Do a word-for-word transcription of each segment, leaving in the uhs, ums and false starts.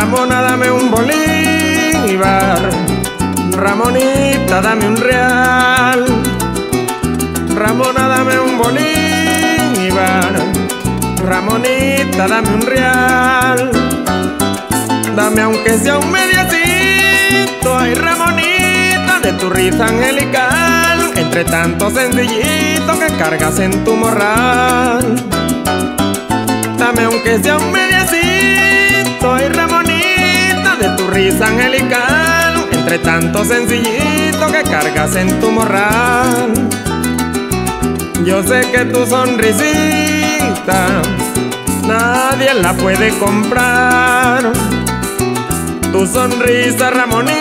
Ramona, dame un bolívar. Ramonita, dame un real. Ramona, dame un bolívar. Ramonita, dame un real. Dame aunque sea un mediacito, ay Ramonita, de tu risa angelical, entre tanto sencillito que cargas en tu morral. Dame aunque sea un mediacito, ay Ramonita, de tu risa angelical, entre tanto sencillito que cargas en tu morral. Yo sé que tu sonrisita nadie la puede comprar. Tu sonrisa, Ramonita,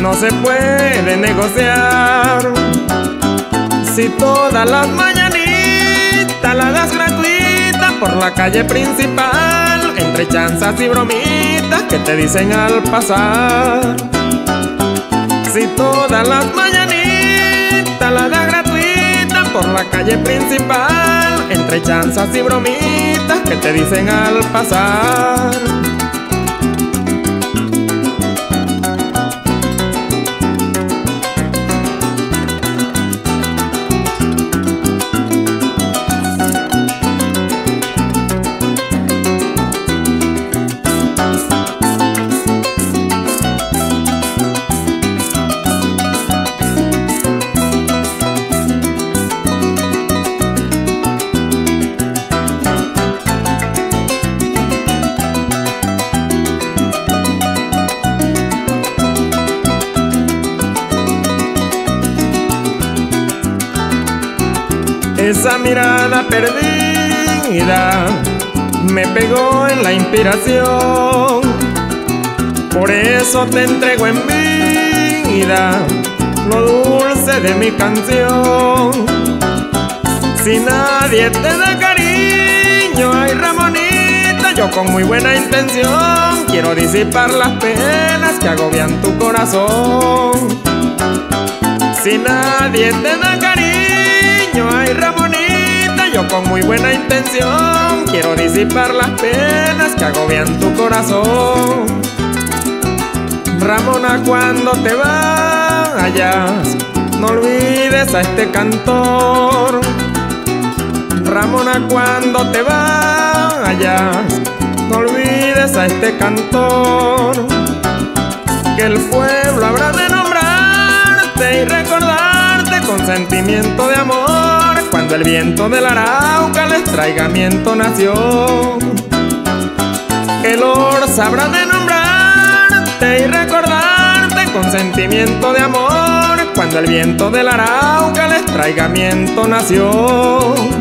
no se puede negociar. Si todas las mañanitas la das gratuita por la calle principal, entre chanzas y bromitas que te dicen al pasar. Si todas las mañanitas la das gratuita por la calle principal, entre chanzas y bromitas que te dicen al pasar. Esa mirada perdida me pegó en la inspiración. Por eso te entrego en vida lo dulce de mi canción. Si nadie te da cariño, ay Ramonita, yo con muy buena intención quiero disipar las penas que agobian tu corazón. Si nadie te da cariño, ay Ramonita, yo con muy buena intención quiero disipar las penas que agobian tu corazón. Ramona, cuando te vayas, no olvides a este cantor. Ramona, cuando te vayas, no olvides a este cantor. Que el pueblo habrá de nombrarte y recordarte con sentimiento de amor, cuando el viento del Arauca les traiga miento nación. El or sabrá de nombrarte y recordarte con sentimiento de amor, cuando el viento del Arauca les traiga miento nación.